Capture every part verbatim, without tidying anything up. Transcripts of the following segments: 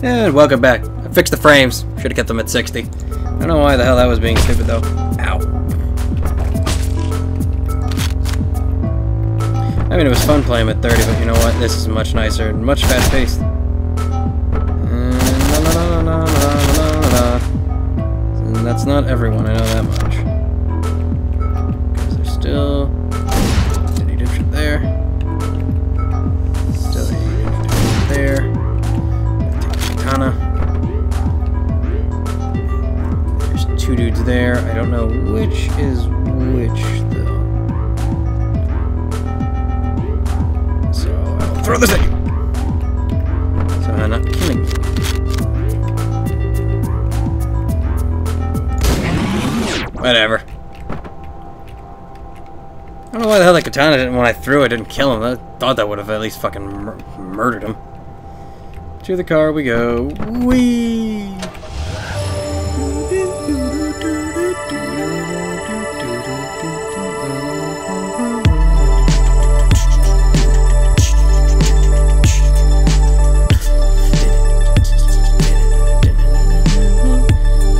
And welcome back. I fixed the frames. Should have kept them at sixty. I don't know why the hell that was being stupid though. Ow. I mean, it was fun playing at thirty, but you know what? This is much nicer and much fast paced. And that's not everyone, I know that much. Because there's still any dipshit there. Still any dipshit there. There's two dudes there. I don't know which is which, though. So I will throw this at you. So I'm not killing you. Whatever. I don't know why the hell that katana didn't, when I threw it, didn't kill him. I thought that would have at least fucking mur murdered him. To the car we go. Whee!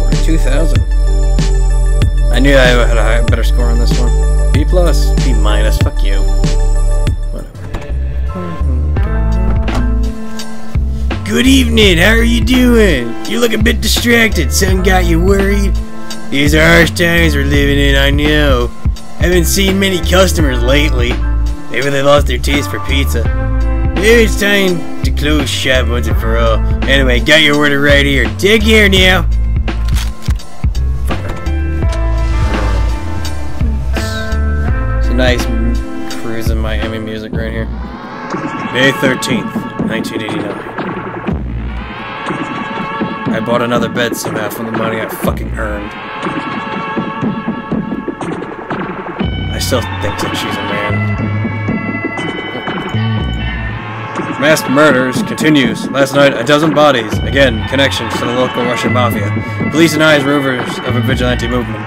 forty-two thousand. I knew I had a high, better score on this one. B plus, B minus, fuck you. Good evening, how are you doing? You look a bit distracted, something got you worried? These are harsh times we're living in, I know. Haven't seen many customers lately. Maybe they lost their taste for pizza. Maybe it's time to close shop once and for all. Anyway, got your order right here. Take care now. It's a nice cruising Miami music right here. May thirteenth, nineteen eighty-nine. I bought another bed somehow from the money I fucking earned. I still think that she's a man. Mass murders continues. Last night, a dozen bodies. Again, connections to the local Russian mafia. Police and eyes rovers of a vigilante movement.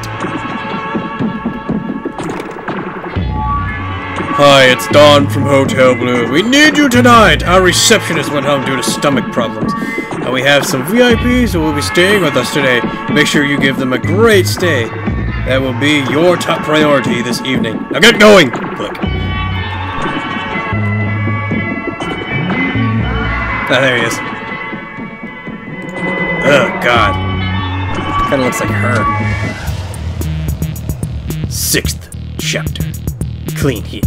Hi, it's Don from Hotel Blue. We need you tonight! Our receptionist went home due to stomach problems. And we have some V I Ps who will be staying with us today. Make sure you give them a great stay. That will be your top priority this evening. Now get going! Click. Ah, there he is. Oh, God. Kinda looks like her. Sixth chapter. Clean hit.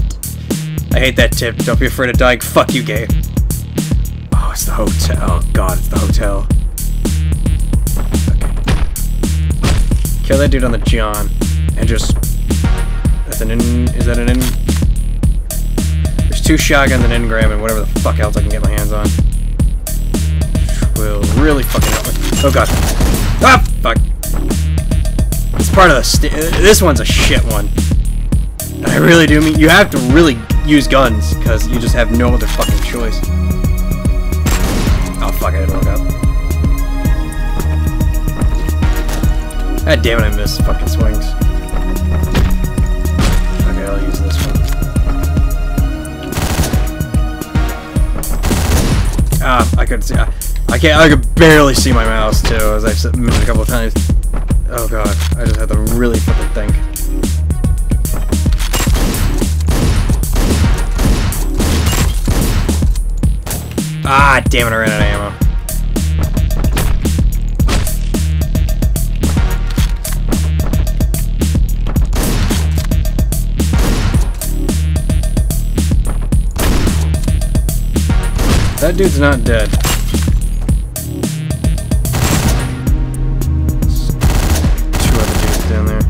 I hate that tip. Don't be afraid of dying. Fuck you, gay. It's the hotel. Oh god, it's the hotel. Okay. Kill that dude on the John. And just... That's an in... Is that an in... There's two shotguns, an engram, and whatever the fuck else I can get my hands on. Will really fucking help me. Oh god. Ah! Fuck. It's part of the... St this one's a shit one. I really do mean... You have to really use guns, because you just have no other fucking choice. Oh fuck, I didn't look up. God damn it, I missed fucking swings. Okay, I'll use this one. Ah, I couldn't see. I, I can't. I could barely see my mouse too, as I've moved a couple of times. Oh god, I just had to really fucking think. Ah, damn it, I ran out of ammo. That dude's not dead. There's two other dudes down there.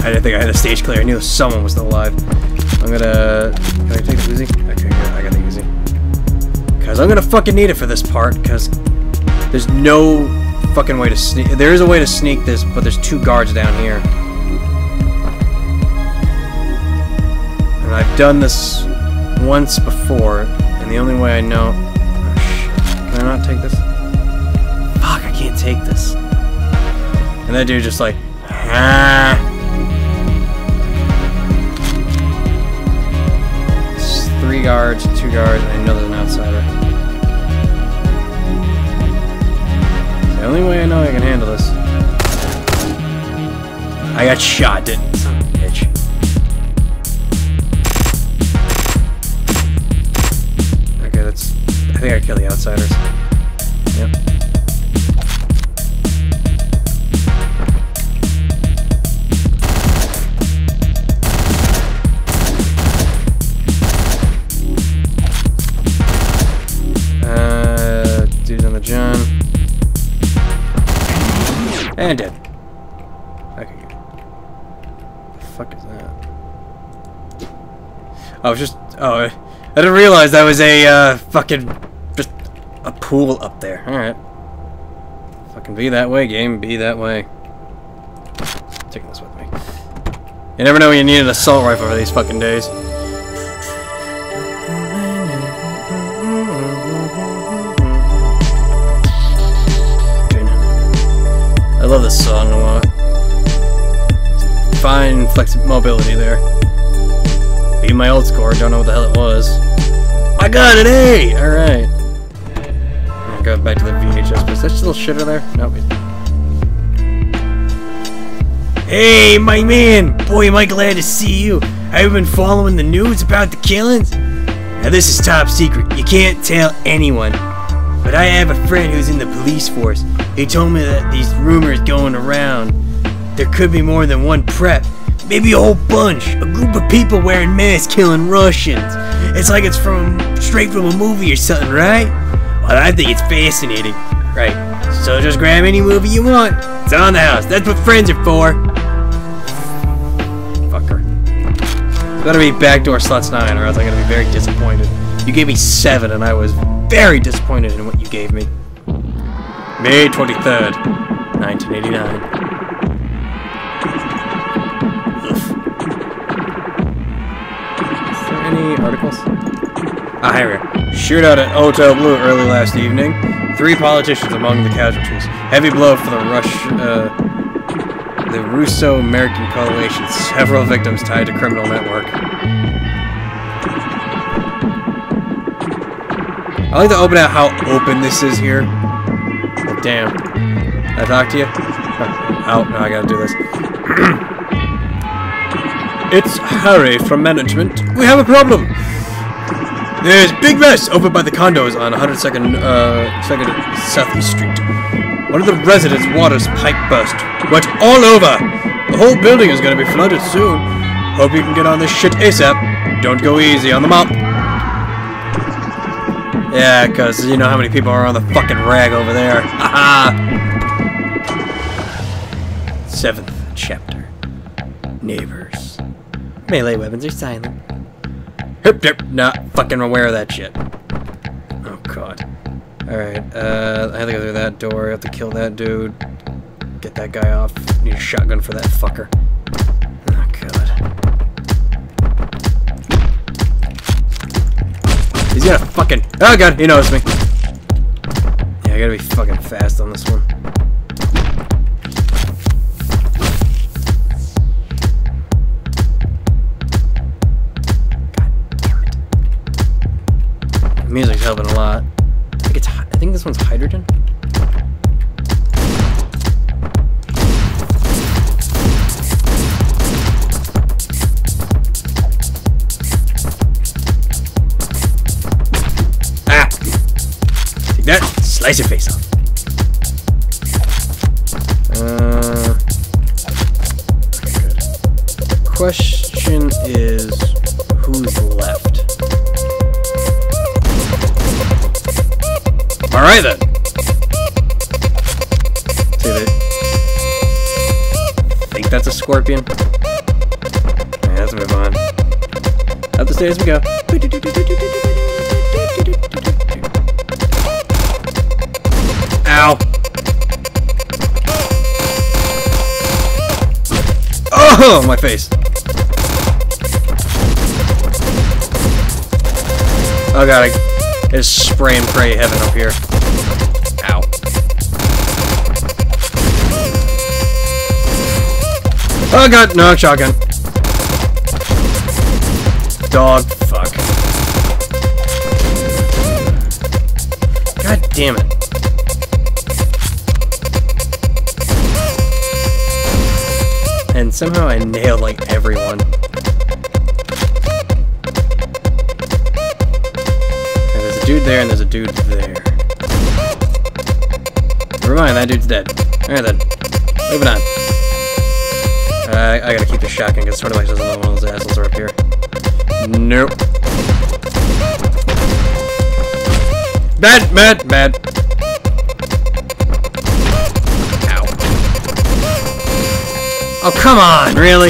I didn't think I had a stage clear. I knew someone was still alive. I'm gonna... Can I take the Uzi? Okay, good. I got the Uzi. Cause I'm gonna fucking need it for this part, cause... There's no fucking way to sneak... There is a way to sneak this, but there's two guards down here. And I've done this once before, and the only way I know... Oh, shit. Can I not take this? Fuck, I can't take this. And that dude just like... Ah. two guards, two guards, and I know there's an outsider. It's the only way I know I can handle this. I got shot, didn't I? Son of a bitch. I think I killed the outsiders. Yep. Uh, dude on the John. And dead. Okay. What the fuck is that? I was just. Oh, I didn't realize that was a uh, fucking. A pool up there. Alright. Fucking be that way, game. Be that way. I'm taking this with me. You never know when you need an assault rifle for these fucking days. I love this song a lot. Fine flexibility, mobility there. Beat my old score. Don't know what the hell it was. I got an A! Alright. Go back to the V H S. Is that little shitter there? No. Hey, my man! Boy, am I glad to see you. Have you been following the news about the killings? Now, this is top secret. You can't tell anyone. But I have a friend who's in the police force. He told me that these rumors going around. There could be more than one prep. Maybe a whole bunch. A group of people wearing masks killing Russians. It's like it's from straight from a movie or something, right? But I think it's fascinating. Right. So just grab any movie you want. It's on the house. That's what friends are for. Fucker. It's gotta be backdoor sluts nine or else I'm gonna be very disappointed. You gave me seven and I was very disappointed in what you gave me. May twenty-third, nineteen eighty-nine. Oof. Is there any articles? Ah, here we are. Shootout at Hotel Blue early last evening. Three politicians among the casualties. Heavy blow for the Rush, uh, the Russo-American coalition. Several victims tied to criminal network. I like to open out how open this is here. Oh, damn. Can I talk to you? Oh, no, I gotta do this. It's Harry from management. We have a problem. There's big mess over by the condos on one hundred second uh, second Southeast Street. One of the residents' water's pipe burst. Went all over. The whole building is going to be flooded soon. Hope you can get on this shit ASAP. Don't go easy on the mop. Yeah, because you know how many people are on the fucking rag over there. Haha. Seventh chapter. Neighbors. Melee weapons are silent. Hip dip, not fucking aware of that shit. Oh god. Alright, uh, I have to go through that door, I have to kill that dude. Get that guy off. Need a shotgun for that fucker. Oh god. He's gonna fucking. Oh god, he noticed me. Yeah, I gotta be fucking fast on this one. Music's helping a lot. I think it's. I think this one's hydrogen. Ah! Take that. Slice your face off. Uh. Good. Question is, who's left? Alright then. See that? Think that's a scorpion. Alright, let's move on. Up the stairs we go. Ow! Oh, my face! Oh god, I. It's spray and pray heaven up here. Ow. Oh god, no, shotgun. Dog, fuck. God damn it. And somehow I nailed like everyone. And there's a dude there and there's a dude there. Never mind, that dude's dead. Alright then. Moving on. Uh, I gotta keep the shotgun because sort of like doesn't know one of those assholes are up here. Nope. Bad, bad, bad. Ow. Oh, come on, really?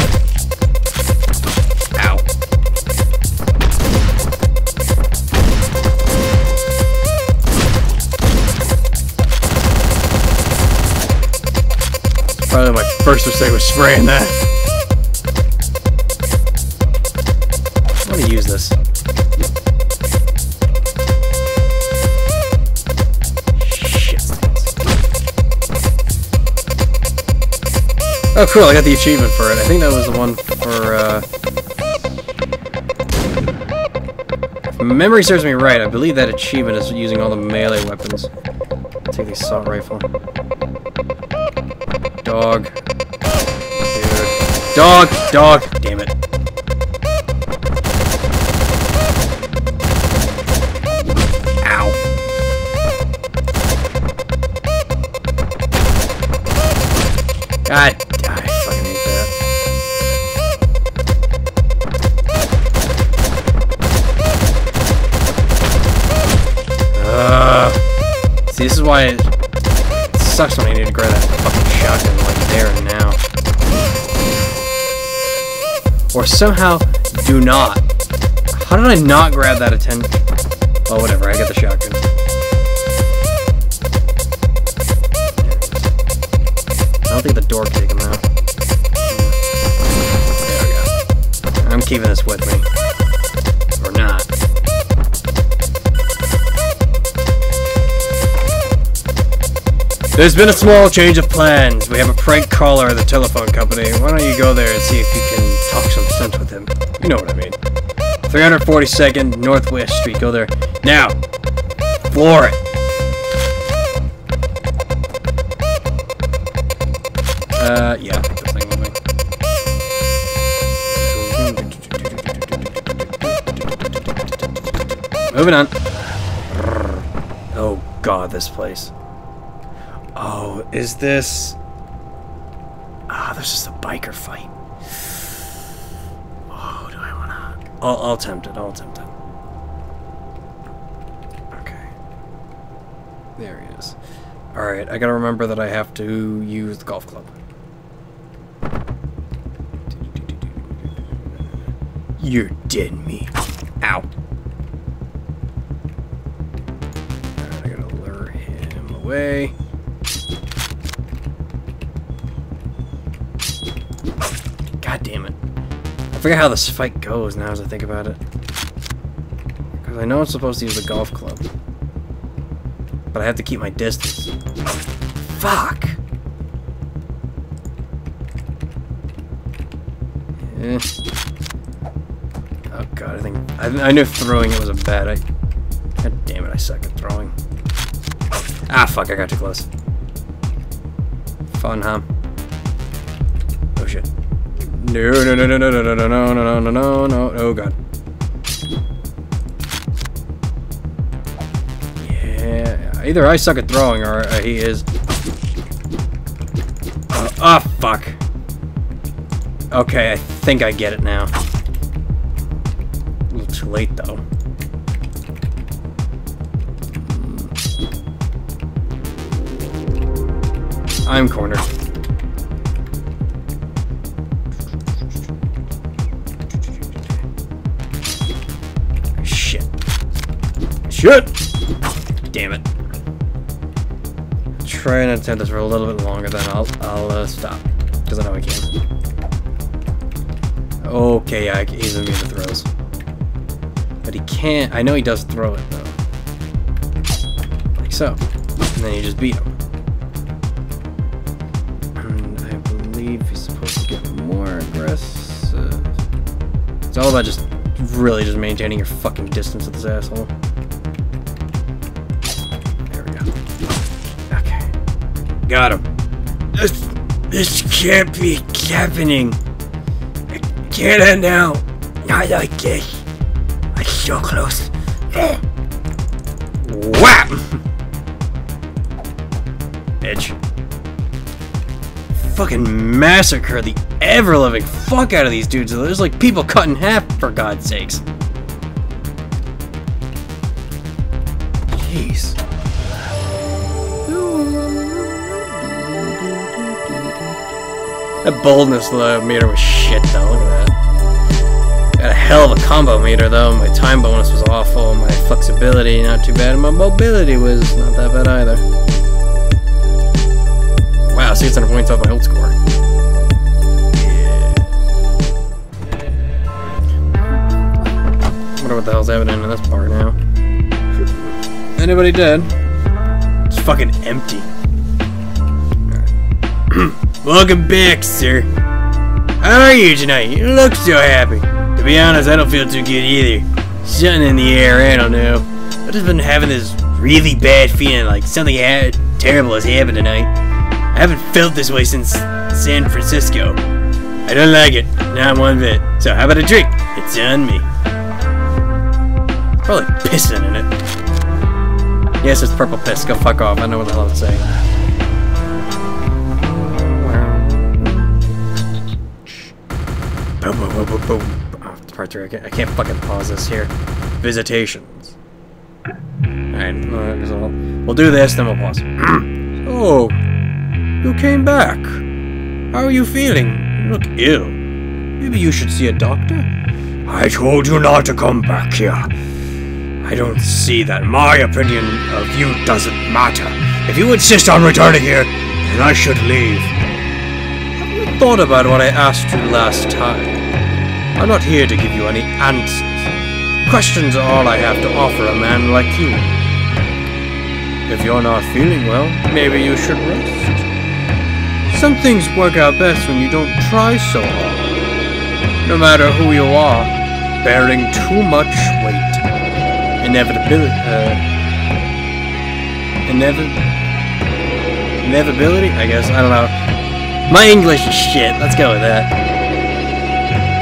Ow. Probably my first mistake was spraying that. I'm gonna use this. Oh cool, I got the achievement for it. I think that was the one for, uh... If memory serves me right, I believe that achievement is using all the melee weapons. I'll take the assault rifle. Dog. Dude. Dog! Dog! Damn it. Ow. God. This is why it sucks when I need to grab that fucking shotgun like there and now. Or somehow, do not. How did I not grab that attention? Oh, whatever, I got the shotgun. I don't think the door can take him out. There we go. I'm keeping this with me. Or not. There's been a small change of plans. We have a prank caller at the telephone company. Why don't you go there and see if you can talk some sense with him? You know what I mean. three forty-second Northwest Street. Go there now. Floor it. Uh, yeah. Moving on. Oh God, this place. Oh, is this... Ah, oh, this is the biker fight. Oh, do I want to... I'll, I'll attempt it, I'll attempt it. Okay. There he is. Alright, I gotta remember that I have to use the golf club. You're dead me. Ow. Alright, I gotta lure him away. God damn it. I forget how this fight goes now as I think about it. Because I know I'm supposed to use the golf club. But I have to keep my distance. Fuck! Yeah. Oh god, I think... I, I knew throwing it was a bad... I, god damn it, I suck at throwing. Ah, fuck, I got too close. Fun, huh? Oh shit. No, no, no, no, no, no, no, no, no, no, no, no, no, oh god. Yeah, either I suck at throwing or uh, he is. Uh, oh, fuck. Okay, I think I get it now. A little too late, though. I'm cornered. Shit! Damn it. Try and attempt this for a little bit longer, then I'll I'll uh, stop. Because I know I can. Okay, yeah, he's immune to throws. But he can't. I know he does throw it, though. Like so. And then you just beat him. And I believe he's supposed to get more aggressive. It's all about just really just maintaining your fucking distance with this asshole. got him. This, this can't be happening. I can't end now. Not like this. I'm so close. Whap! Edge. Fucking massacre the ever-loving fuck out of these dudes. There's like people cut in half, for God's sakes. Jeez. That boldness meter was shit though, look at that. Got a hell of a combo meter though. My time bonus was awful, my flexibility not too bad, and my mobility was not that bad either. Wow, six hundred points off my old score. Yeah. Wonder what the hell's happening in this bar now. Anybody dead? It's fucking empty. Right. Welcome back, sir. How are you tonight? You look so happy. To be honest, I don't feel too good either. Something in the air, I don't know. I've just been having this really bad feeling like something terrible has happened tonight. I haven't felt this way since San Francisco. I don't like it, not one bit. So how about a drink? It's on me. It's probably pissing in it. Yes, it's purple piss. Go fuck off. I know what the hell I'm saying. Boom, boom, boom, boom, boom. Oh, it's part three. I can't, I can't fucking pause this here. Visitations. Alright, we'll do this, then we'll pause. Oh. You came back. How are you feeling? You look ill. Maybe you should see a doctor? I told you not to come back here. I don't see that my opinion of you doesn't matter. If you insist on returning here, then I should leave. Have you thought about what I asked you last time? I'm not here to give you any answers. Questions are all I have to offer a man like you. If you're not feeling well, maybe you should rest. Some things work out best when you don't try so hard. No matter who you are, bearing too much weight, inevitability, uh, inevi inevitability, I guess, I don't know. My English is shit, let's go with that.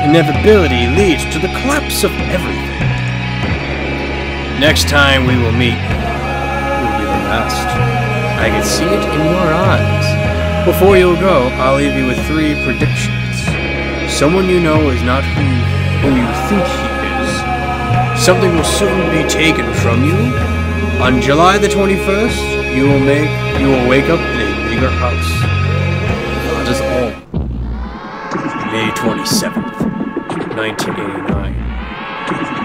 Inevitability leads to the collapse of everything. Next time we will meet, we'll be the last. I can see it in your eyes. Before you'll go, I'll leave you with three predictions. Someone you know is not who, who you think he is. Something will soon be taken from you. On July the twenty-first, you will make you will wake up in a bigger house. That is all. May twenty-seventh, nineteen eighty-nine.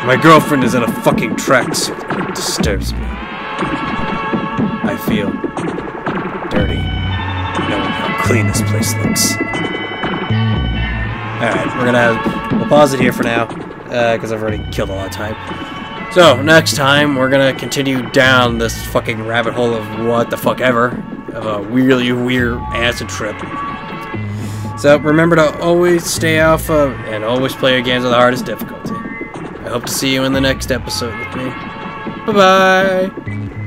My girlfriend is in a fucking tracksuit, and it disturbs me. I feel dirty. Knowing how clean this place looks. Alright, we're gonna have, we'll pause it here for now, because uh, I've already killed a lot of time. So, next time, we're gonna continue down this fucking rabbit hole of what the fuck ever, of a really weird acid trip. So, remember to always stay alpha, and always play your games with the hardest difficulty. I hope to see you in the next episode with me. Bye-bye!